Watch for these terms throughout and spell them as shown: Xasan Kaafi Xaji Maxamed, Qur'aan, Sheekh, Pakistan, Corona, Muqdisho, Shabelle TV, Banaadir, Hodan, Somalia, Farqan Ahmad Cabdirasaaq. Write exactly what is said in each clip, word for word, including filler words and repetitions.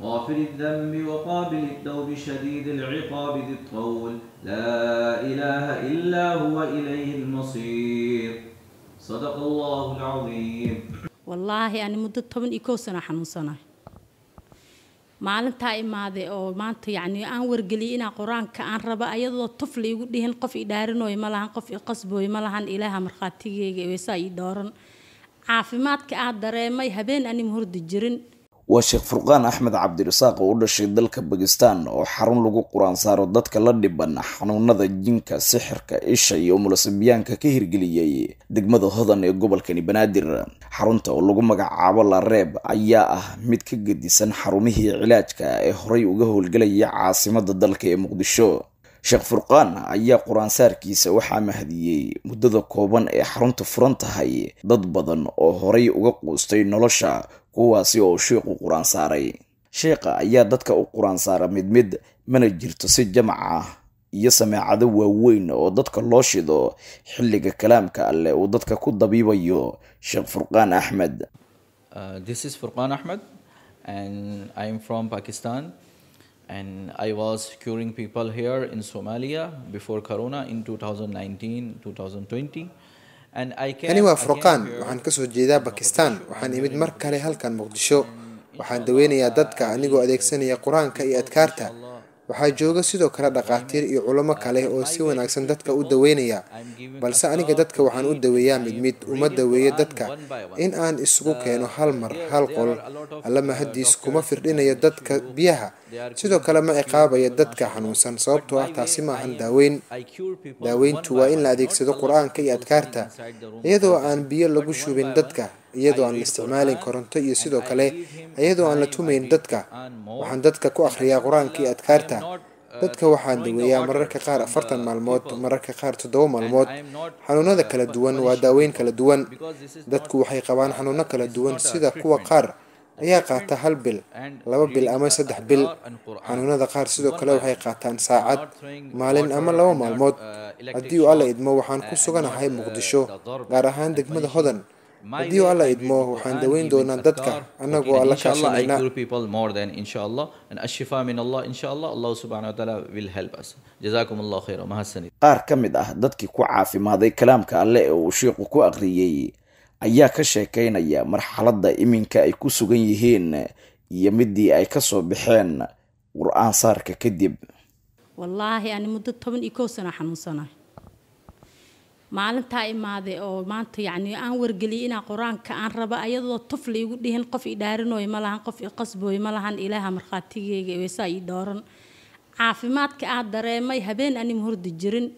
غافر الذنب وقابل التوب شديد العقاب ذي الطول، لا إله إلا هو إليه المصير. صدق الله العظيم. والله أنا مدة ثمانية كوسنا حمصنا. maalinta imaade oo maanta yani aan wargaliy ina quraanka aan raba ayadoo tufli ugu dhihin qof idaarinoy ma lahan qof qasbooy ma lahan ilaaha marqaatigeega weesa ay dooran caafimaadka aad dareemay habeen aan muhurdi jirin waa sheekh Farqan Ahmad Cabdirasaaq oo u dhashay dalka Pakistan oo xarun lagu quraan saaro dadka la dhiban xanuunada jinka sixirka isha iyo mulasbiyaanka ka hirgeliyay degmada hodan ee gobolkani Banaadir xarunta oo lagu magacaabo la reeb ayaa ah mid ka gadisan xarumihii cilaajka ee horay uga howlgalaya caasimada dalka ee Muqdisho sheekh Farqan ayaa quraan saarkiisa waxa mahdiyay muddada kooban ee xarunta furan tahay dad badan oo horay uga qoostay nolosha kuwaasi oo sheekhu quraan saaray sheekha ayaa dadka u quraan saara mid mid mana jirto si jamaaca iyo samaacada waaweyn oo dadka loo shido xilliga kalaamka alle oo dadka ku dabiibayo sheekh Farqan Ahmad This is Farqan Ahmad and I am from Pakistan and I was curing people here in Somalia before Corona in two thousand nineteen two thousand twenty Ani waa Farqan, waxaan ka soo jeedaa Pakistan, waxaan imid mar kale halkan Muqdisho, waxaan daweynayaa dadka anigoo adeegsanaya Qur'aanka iyo adkaarta. Waxaa jooga sidoo kale dhaqaatiir iyo culamo kale oo si wanaagsan dadka u daweynaya, balse aniga dadka waxaan u daweeyaa mid mid uma daweeyo dadka in aan isugu keeno hal mar hal qol, allama hadiis kuma firdhinayo dadka biyaha. Sidoo kale ma ciqaabaya dadka xanuunsan sababtoo ah taasi ma ahan daaweyn. Daaweyntu waa in la adeegsado Qur'aanka iyo adkaarta, iyadoo aan biyo lagu shubin dadka. iyadoo aan isticmaalin koronto iyo sidoo kale iyadoo aan la tumeyn dadka waxaan dadka ku akhriyaa quraanka iyo adkaarta dadka waxaan daweeyaa mararka qaar afartan maalmood mararka qaar toddoba maalmood xanuunada kala duwan waa daaweyn kala duwan dadku waxay qabaan xanuuno kala duwan sida kuwa qaar ayaa qaata hal bil laba bil ama saddex bil xanuunada qaar sidoo kale waxay qaataan saacad maalin ama laba maalmood haddii uu alla idmo waxaan ku suganahay Muqdisho gaar ahaan degmada hodan Haddii alla idmo waxaan daweyn doonaa dadka anagoo alla ka shaqeynaa qaar ka mid ah dadkii ku caafimaaday kalaamka alle oo sheekhu ku aqriyay ayaa ka sheekaynaya marxaladda iminka ay ku sugan yihiin iyo midii ay ka soo baxeen Qur'aan saarka kadib Wallahi aan muddo ثمانية koosana xamuusanahay maalinta imaade oo maanta yani aan wargaliy ina quraanka aan raba ayadoo tufli ugu dhihin qof idaarinoy ma lahan qof qasbooy ma lahan ilaaha marqaatigeega weesa ay dooran caafimaadka aad dareemay habeen aan muhurdi jirin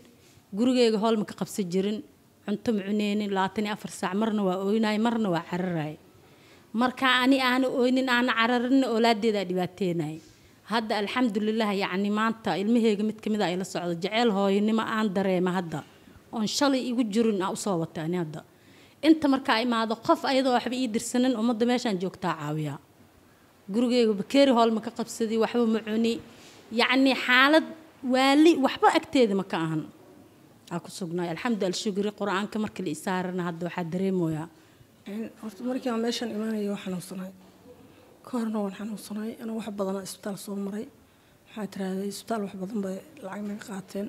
gurigeyga hool ma ka qabsan jirin cunto mucuneenin labaatan iyo afar saac marna waa ooynaay marna waa cararay marka ani aan ooynin aan cararin ooladeeda dhibaateynay hadda alxamdulillah yani maanta ilmaheyga mid kamid ah ay la socdo jaceel hooynimo aan dareema hadda on shalay igu jirin aan u soo watay aan hada inta marka ay maado qof ayadoo waxba ii dirsanan umada meeshan joogtaa caawiya gurigeyga bakeeri hool ma ka qabsadii waxba ma cuni yaani xaalad waali waxba agteeda ma ka ahan aan ku sugnaa alxamdulillah shukri quraanka marka la isaarana hada waxa dareemoya in horta markii meeshan imaanayo waxaan xanuunsanay corona waxaan xanuunsanay ana wax badan isbitaal soo maray waxa tiraaday isbitaal wax badan bay lacag naga qaateen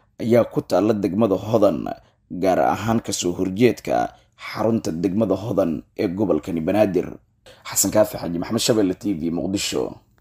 ayaa ku taala degmada hodan gaar ahaan ka soo horjeedka xarunta degmada hodan ee gobolkani Banaadir Xasan Kaafi Xaji Maxamed Shabelle T V Muqdisho